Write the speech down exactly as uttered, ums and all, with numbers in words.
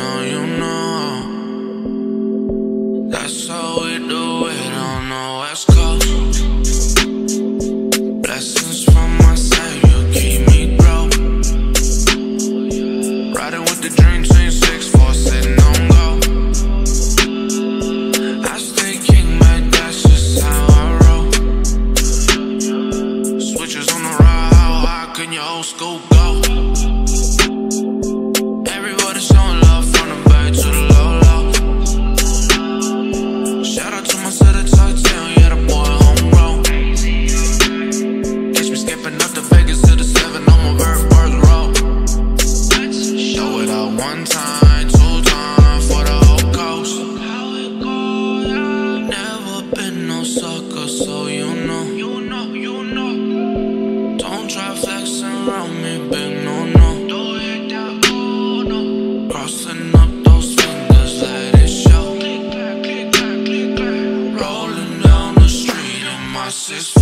now you know. That's how we do it on the West Coast. Blessings from my side, you keep me broke. Riding with the dream, chain six, four, sitting on go. I stay king, man, that's just how I roll. Switches on the ride, how high can your old school go? One time, two time, for the whole coast. How it go, yeah. Never been no sucker, so you know. You know, you know. Don't try flexing around me, big no no. Do it that oh no. Crossing up those fingers, let it show. Click back, click back, click back. Rolling down the street in my six.